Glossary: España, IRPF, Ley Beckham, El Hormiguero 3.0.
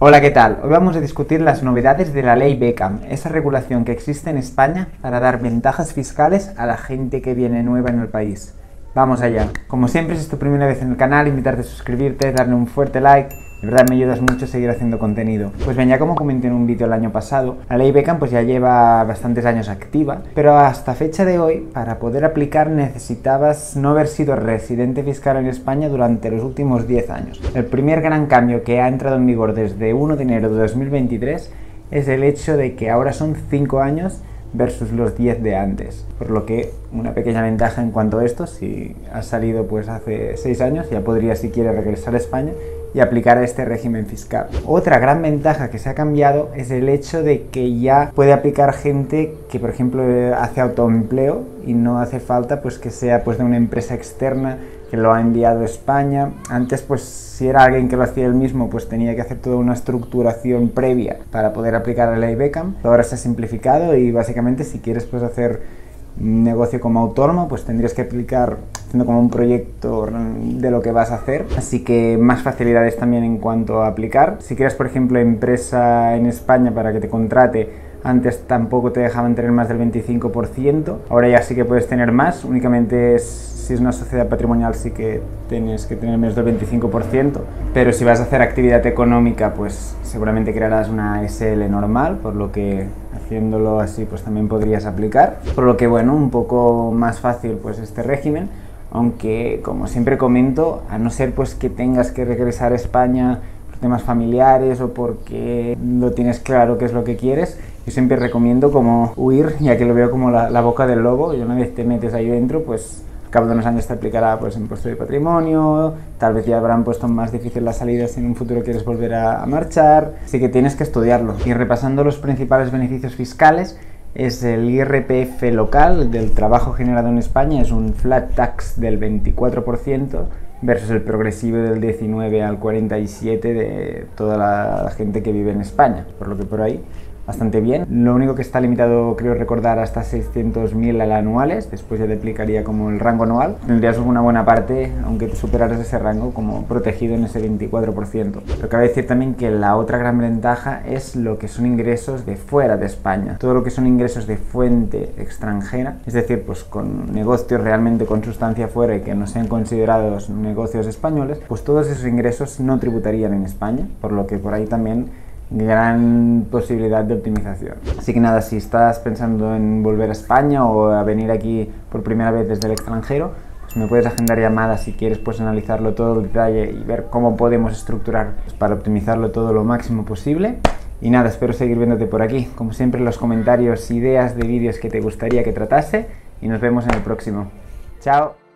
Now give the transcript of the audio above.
Hola, ¿qué tal? Hoy vamos a discutir las novedades de la Ley Beckham, esa regulación que existe en España para dar ventajas fiscales a la gente que viene nueva en el país. Vamos allá. Como siempre, si es tu primera vez en el canal, invitarte a suscribirte, darle un fuerte like, de verdad me ayudas mucho a seguir haciendo contenido. Pues bien, ya como comenté en un vídeo el año pasado, la Ley Beckham pues ya lleva bastantes años activa, pero hasta fecha de hoy, para poder aplicar necesitabas no haber sido residente fiscal en España durante los últimos 10 años. El primer gran cambio que ha entrado en vigor desde 1 de enero de 2023 es el hecho de que ahora son 5 años versus los 10 de antes, por lo que una pequeña ventaja en cuanto a esto: si has salido pues hace 6 años, ya podrías, si quieres, regresar a España y aplicar a este régimen fiscal. Otra gran ventaja que se ha cambiado es el hecho de que ya puede aplicar gente que, por ejemplo, hace autoempleo y no hace falta pues que sea pues de una empresa externa que lo ha enviado a España. Antes, pues si era alguien que lo hacía él mismo, pues tenía que hacer toda una estructuración previa para poder aplicar a la Ley Beckham. Ahora se ha simplificado y básicamente si quieres pues hacer un negocio como autónomo, pues tendrías que aplicar haciendo como un proyecto de lo que vas a hacer, así que más facilidades también en cuanto a aplicar. Si creas, por ejemplo, empresa en España para que te contrate, antes tampoco te dejaban tener más del 25%, ahora ya sí que puedes tener más, únicamente si es una sociedad patrimonial sí que tienes que tener menos del 25%, pero si vas a hacer actividad económica pues seguramente crearás una SL normal, por lo que haciéndolo así pues también podrías aplicar, por lo que bueno, un poco más fácil pues este régimen, aunque como siempre comento, a no ser pues que tengas que regresar a España por temas familiares o porque no tienes claro qué es lo que quieres, yo siempre recomiendo como huir, ya que lo veo como la boca del lobo, y una vez te metes ahí dentro pues al cabo de unos años te aplicará pues impuesto de patrimonio, tal vez ya habrán puesto más difícil las salidas si en un futuro quieres volver a marchar, así que tienes que estudiarlo. Y repasando los principales beneficios fiscales, es el IRPF local del trabajo generado en España, es un flat tax del 24% versus el progresivo del 19 al 47 de toda la gente que vive en España, por lo que por ahí bastante bien. Lo único que está limitado, creo recordar, hasta 600.000 anuales, después ya te aplicaría como el rango anual. Tendrías una buena parte, aunque te superaras ese rango, como protegido en ese 24%. Pero cabe decir también que la otra gran ventaja es lo que son ingresos de fuera de España. Todo lo que son ingresos de fuente extranjera, es decir, pues con negocios realmente con sustancia fuera y que no sean considerados negocios españoles, pues todos esos ingresos no tributarían en España, por lo que por ahí también gran posibilidad de optimización. Así que nada, si estás pensando en volver a España o a venir aquí por primera vez desde el extranjero, pues me puedes agendar llamadas si quieres pues analizarlo todo el detalle y ver cómo podemos estructurar pues para optimizarlo todo lo máximo posible. Y nada, espero seguir viéndote por aquí. Como siempre, en los comentarios, ideas de vídeos que te gustaría que tratase y nos vemos en el próximo. ¡Chao!